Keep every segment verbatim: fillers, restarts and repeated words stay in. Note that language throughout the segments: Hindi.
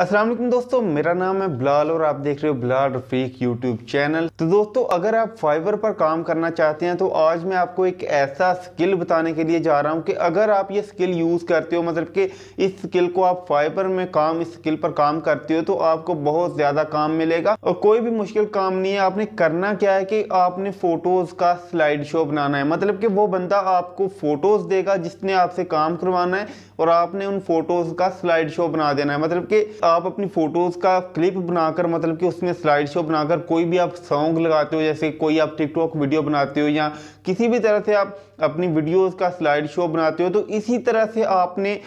अस्सलाम वालेकुम दोस्तों, मेरा नाम है बिलाल और आप देख रहे हो बिलाल रफीक यूट्यूब चैनल। तो दोस्तों, अगर आप फाइवर पर काम करना चाहते हैं तो आज मैं आपको एक ऐसा स्किल बताने के लिए जा रहा हूं कि अगर आप ये स्किल यूज़ करते हो, मतलब कि इस स्किल को आप फाइवर में काम इस स्किल पर काम करते हो तो आपको बहुत ज़्यादा काम मिलेगा और कोई भी मुश्किल काम नहीं है। आपने करना क्या है कि आपने फ़ोटोज़ का स्लाइड शो बनाना है, मतलब कि वो बंदा आपको फ़ोटोज़ देगा जिसने आपसे काम करवाना है और आपने उन फ़ोटोज़ का स्लाइड शो बना देना है। मतलब कि आप अपनी फोटोज का क्लिप बनाकर, मतलब कि उसमें स्लाइड शो बनाकर कोई भी आप सॉन्ग लगाते हो, जैसे कोई आप टिकटॉक वीडियो बनाते हो या किसी भी तरह से आप अपनी वीडियोस का स्लाइड शो बनाते हो, तो इसी तरह से आपने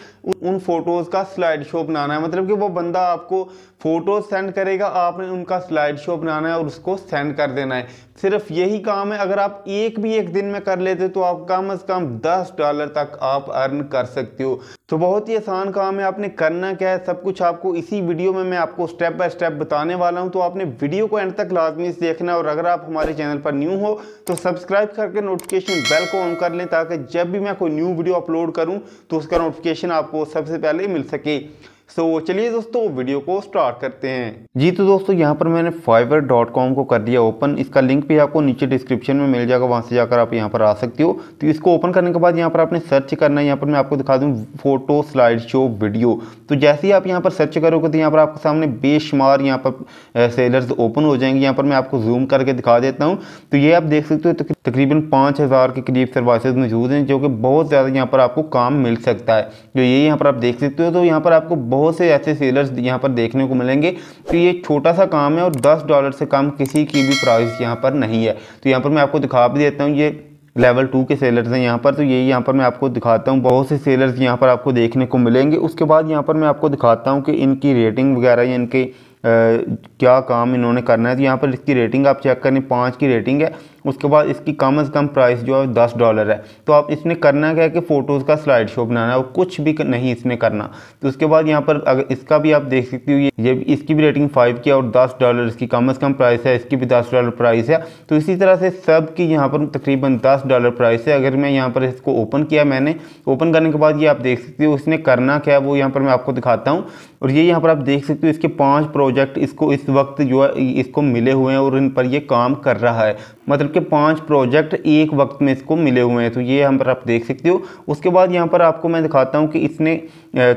उन फोटोज का स्लाइड शो बनाना है। मतलब कि वो बंदा आपको फोटोज सेंड करेगा, आपने उनका स्लाइड शो बनाना है और उसको सेंड कर देना है। सिर्फ यही काम है। अगर आप एक भी एक दिन में कर लेते तो आप कम अज कम दस डॉलर तक आप अर्न कर सकते हो। तो बहुत ही आसान काम है। आपने करना क्या है, सब कुछ आपको इसी वीडियो में मैं आपको स्टेप बाय स्टेप बताने वाला हूं, तो आपने वीडियो को एंड तक लाजमी से देखना। और अगर आप हमारे चैनल पर न्यू हो तो सब्सक्राइब करके नोटिफिकेशन बेल को ऑन कर लें ताकि जब भी मैं कोई न्यू वीडियो अपलोड करूं तो उसका नोटिफिकेशन आपको सबसे पहले मिल सके। सो चलिए दोस्तों, वीडियो को स्टार्ट करते हैं। जी तो दोस्तों, यहाँ पर मैंने फाइवर डॉट कॉम को कर दिया ओपन। इसका लिंक भी आपको नीचे डिस्क्रिप्शन में मिल जाएगा, वहाँ से जाकर आप यहाँ पर आ सकते हो। तो इसको ओपन करने के बाद यहाँ पर आपने सर्च करना है। यहाँ पर मैं आपको दिखा दूँ फोटो स्लाइड शो वीडियो। तो जैसे ही आप यहाँ पर सर्च करोगे तो यहाँ पर आपके सामने बेशुमार यहाँ पर सेलर्स ओपन हो जाएंगे। यहाँ पर मैं आपको जूम करके दिखा देता हूँ। तो ये आप देख सकते हो, तो तकरीबन पाँच हज़ार के करीब सर्विसेज मौजूद हैं जो कि बहुत ज़्यादा यहाँ पर आपको काम मिल सकता है। तो ये यहाँ पर आप देख सकते हो। तो यहाँ पर आपको बहुत से ऐसे सेलर्स यहाँ पर देखने को मिलेंगे। तो ये छोटा सा काम है और दस डॉलर से कम किसी की भी प्राइस यहाँ पर नहीं है। तो यहाँ पर मैं आपको दिखा भी देता हूँ, ये लेवल टू के सेलर्स हैं यहाँ पर। तो ये यहाँ पर मैं आपको दिखाता हूँ, बहुत से सेलर्स यहाँ पर आपको देखने को मिलेंगे। उसके बाद यहाँ पर मैं आपको दिखाता हूँ कि इनकी रेटिंग वगैरह या इनके आ, क्या काम इन्होंने करना है। तो यहाँ पर इसकी रेटिंग आप चेक करें, पाँच की रेटिंग है। उसके बाद इसकी कम अज़ कम प्राइस जो है दस डॉलर है। तो आप इसने करना क्या है कि फ़ोटोज़ का स्लाइड शो बनाना है और कुछ भी नहीं इसने करना। तो उसके बाद यहाँ पर अगर इसका भी आप देख सकते हो, ये इसकी भी रेटिंग फाइव की और दस डॉलर इसकी कम अज़ कम प्राइस है, इसकी भी दस डॉलर प्राइस है। तो इसी तरह से सब की यहाँ पर तकरीबन दस डॉलर प्राइस है। अगर मैं यहाँ पर इसको ओपन किया, मैंने ओपन करने के बाद ये आप देख सकते हो इसने करना क्या है वो यहाँ पर मैं आपको दिखाता हूँ। और ये यहाँ पर आप देख सकते हो इसके पाँच प्रोजेक्ट इसको इस वक्त जो है इसको मिले हुए हैं और इन पर ये काम कर रहा है। मतलब के पांच प्रोजेक्ट एक वक्त में इसको मिले हुए हैं। तो ये यहाँ पर आप देख सकते हो। उसके बाद यहाँ पर आपको मैं दिखाता हूँ कि इसने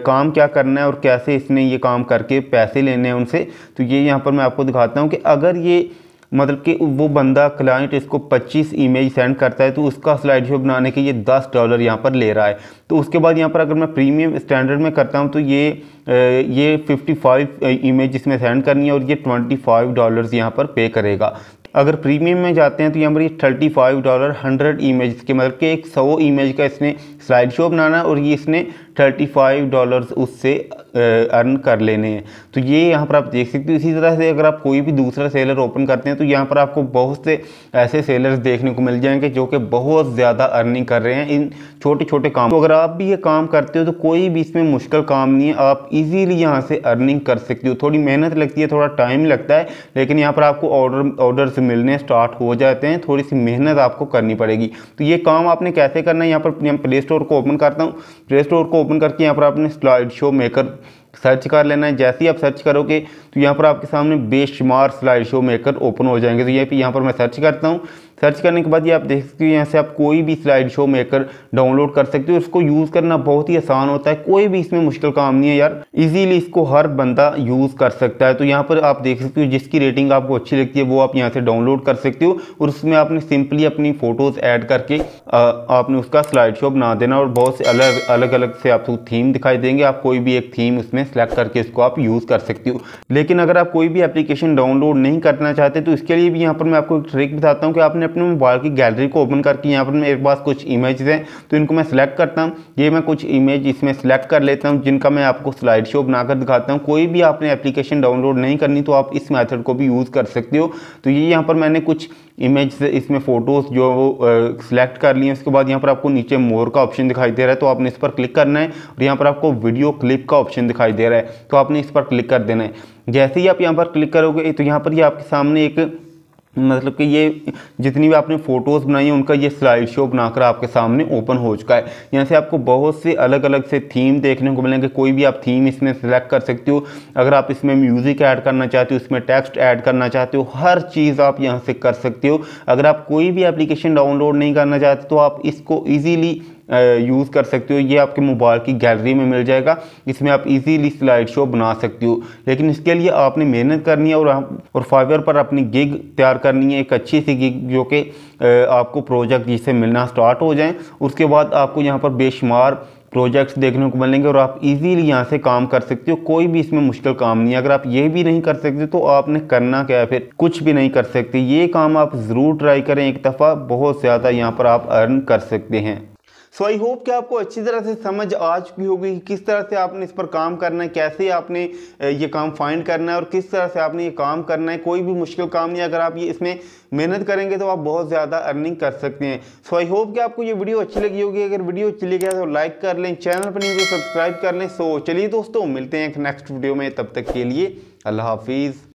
काम क्या करना है और कैसे इसने ये काम करके पैसे लेने हैं उनसे। तो ये यहाँ पर मैं आपको दिखाता हूँ कि अगर ये मतलब कि वो बंदा क्लाइंट इसको पच्चीस इमेज सेंड करता है तो उसका स्लाइड शो बनाने के ये दस डॉलर यहाँ पर ले रहा है। तो उसके बाद यहाँ पर अगर मैं प्रीमियम स्टैंडर्ड में करता हूँ तो ये ये फिफ्टी फाइव इमेज इसमें सेंड करनी है और ये ट्वेंटी फाइव डॉलर यहाँ पर पे करेगा। अगर प्रीमियम में जाते हैं तो यहाँ पर ये thirty five dollar hundred image के, मतलब कि एक सौ इमेज का इसने स्लाइड शो बनाना और ये इसने थर्टी फाइव डॉलर्स उससे अर्न कर लेने हैं। तो ये यहाँ पर आप देख सकते हो। इसी तरह से अगर आप कोई भी दूसरा सेलर ओपन करते हैं तो यहाँ पर आपको बहुत से ऐसे सेलर्स देखने को मिल जाएंगे जो कि बहुत ज़्यादा अर्निंग कर रहे हैं इन छोटे छोटे काम। तो अगर आप भी ये काम करते हो तो कोई भी इसमें मुश्किल काम नहीं है, आप इजीली यहाँ से अर्निंग कर सकते हो। थोड़ी मेहनत लगती है, थोड़ा टाइम लगता है, लेकिन यहाँ पर आपको ऑर्डर ऑर्डर्स मिलने स्टार्ट हो जाते हैं, थोड़ी सी मेहनत आपको करनी पड़ेगी। तो ये काम आपने कैसे करना है, यहाँ पर प्ले स्टोर को ओपन करता हूँ। प्ले स्टोर को ओपन करके यहाँ पर आपने स्लाइड शो मेकर सर्च कर लेना है। जैसे ही आप सर्च करोगे तो यहाँ पर आपके सामने बेशुमार स्लाइड शो मेकर ओपन हो जाएंगे। तो ये यहाँ पर मैं सर्च करता हूँ। सर्च करने के बाद ये आप देख सकते हो, यहाँ से आप कोई भी स्लाइड शो मेकर डाउनलोड कर सकते हो। इसको यूज़ करना बहुत ही आसान होता है, कोई भी इसमें मुश्किल काम नहीं है यार, इजीली इसको हर बंदा यूज़ कर सकता है। तो यहाँ पर आप देख सकते हो, जिसकी रेटिंग आपको अच्छी लगती है वो आप यहाँ से डाउनलोड कर सकते हो और उसमें आपने सिंपली अपनी फ़ोटोज़ ऐड करके आ, आपने उसका स्लाइड शो बना देना और बहुत से अलग अलग अलग से आपको थीम दिखाई देंगे। आप कोई भी एक थीम उसमें सेलेक्ट करके इसको आप यूज़ कर सकते हो। लेकिन अगर आप कोई भी एप्लीकेशन डाउनलोड नहीं करना चाहते तो इसके लिए भी यहाँ पर मैं आपको एक ट्रिक बताता हूँ कि आपने अपने मोबाइल की गैलरी को ओपन करके यहाँ पर मेरे पास कुछ इमेजेस हैं तो इनको मैं सिलेक्ट करता हूँ। ये मैं कुछ इमेज इसमें सेलेक्ट कर लेता हूँ जिनका मैं आपको स्लाइड शो बनाकर दिखाता हूँ। कोई भी आपने एप्लीकेशन डाउनलोड नहीं करनी तो आप इस मेथड को भी यूज़ कर सकते हो। तो ये यहाँ पर मैंने कुछ इमेज इसमें फ़ोटोज़ जो वो सिलेक्ट कर लिए। उसके बाद यहाँ पर आपको नीचे मोर का ऑप्शन दिखाई दे रहा है तो आपने इस पर क्लिक करना है और यहाँ पर आपको वीडियो क्लिप का ऑप्शन दिखाई दे रहा है तो आपने इस पर क्लिक कर देना है। जैसे ही आप यहाँ पर क्लिक करोगे तो यहाँ पर ये आपके सामने एक मतलब कि ये जितनी भी आपने फ़ोटोज़ बनाई है उनका ये स्लाइड शो बनाकर आपके सामने ओपन हो चुका है। यहाँ से आपको बहुत से अलग अलग से थीम देखने को मिलेंगे, कोई भी आप थीम इसमें सेलेक्ट कर सकते हो। अगर आप इसमें म्यूज़िक ऐड करना चाहते हो, इसमें टेक्स्ट ऐड करना चाहते हो, हर चीज़ आप यहाँ से कर सकते हो। अगर आप कोई भी एप्लीकेशन डाउनलोड नहीं करना चाहते तो आप इसको ईज़िली यूज़ कर सकते हो, ये आपके मोबाइल की गैलरी में मिल जाएगा। इसमें आप इजीली स्लाइड शो बना सकते हो, लेकिन इसके लिए आपने मेहनत करनी है और और फाइवर पर अपनी गिग तैयार करनी है, एक अच्छी सी गिग जो कि आपको प्रोजेक्ट जिससे मिलना स्टार्ट हो जाए। उसके बाद आपको यहाँ पर बेशुमार प्रोजेक्ट्स देखने को मिलेंगे और आप इजीली यहाँ से काम कर सकते हो, कोई भी इसमें मुश्किल काम नहीं है। अगर आप ये भी नहीं कर सकते तो आपने करना क्या है, फिर कुछ भी नहीं कर सकते। ये काम आप ज़रूर ट्राई करें एक दफ़ा, बहुत ज़्यादा यहाँ पर आप अर्न कर सकते हैं। सो आई होप कि आपको अच्छी तरह से समझ आ चुकी होगी किस तरह से आपने इस पर काम करना है, कैसे आपने ये काम फाइंड करना है और किस तरह से आपने ये काम करना है। कोई भी मुश्किल काम नहीं, अगर आप ये इसमें मेहनत करेंगे तो आप बहुत ज़्यादा अर्निंग कर सकते हैं। सो आई होप कि आपको ये वीडियो अच्छी लगी होगी। अगर वीडियो अच्छी लगी है तो लाइक कर लें, चैनल पर नहीं तो सब्सक्राइब कर लें। सो चलिए दोस्तों, मिलते हैं एक नेक्स्ट वीडियो में, तब तक के लिए अल्लाह हाफिज़।